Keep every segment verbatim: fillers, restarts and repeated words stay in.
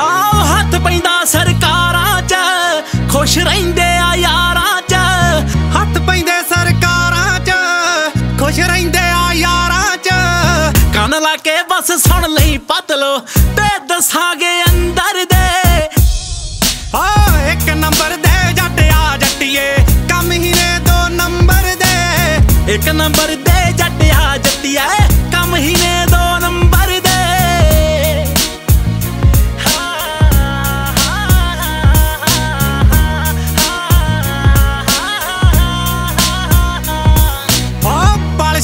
आओ हथ पैंदा सरकारां च, खुश रहिंदे आ यारां च, हथ पैंदे सरकारां च, खुश रहिंदे आ यारां च। कान ला के बस सुन लई पतलो ते दसांगे अंदर दे, ओ एक नंबर दे जट आ जट्टिए, कम ही ने दो नंबर दे, एक नंबर दे जट आ जट्टिए, कम ही ने दो नंबर दे।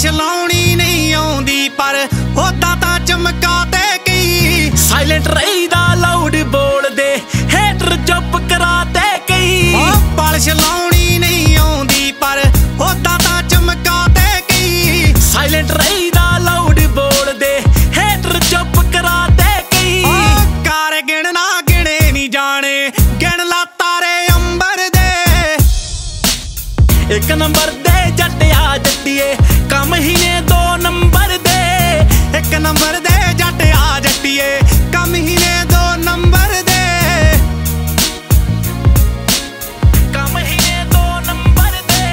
चलाउणी नहीं आउंदी पर होता ता चमका दे कई, साइलेंट रही दा लाउड बोल दे हेटर चुप करा दे कई, पल चलाउणी नहीं आउंदी पर होता ता चमका दे कई, साइलेंट रही दा लाउड बोल दे हेटर चुप करा दे कई। कार गिणना गिणे नहीं जाने, गिण ला तारे अंबर दे, एक नंबर दे जट आ जट्टिए, कम ही ने दो नंबर दे, एक नंबर दे जट आ जट्टिए, कम ही ने दो नंबर दे, कम ही ने दो नंबर दे,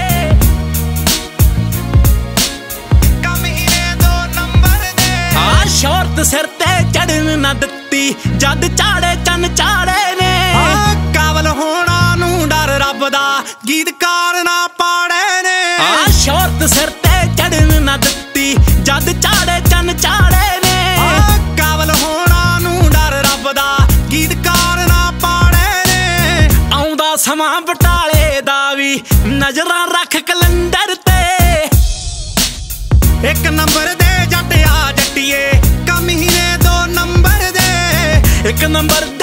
कम ही ने दो नंबर दे। आ शोरत सिर ते चढ़न ना दित्ती जद चाड़े चन चाड़े ने, काबल होना नू डर रब दा गीतकार ना पाड़े ने, आ शोरत सिर दित्ती जद चाड़े चन चाड़े ने, काबल होना नू डर रब दा गीतकार ना पाड़े ने। आउंदा समां बटाले दा वी नजरां रख कलंदर ते, एक नंबर दे जट आ जट्टिए, कम ही ने दो नंबर दे, एक नंबर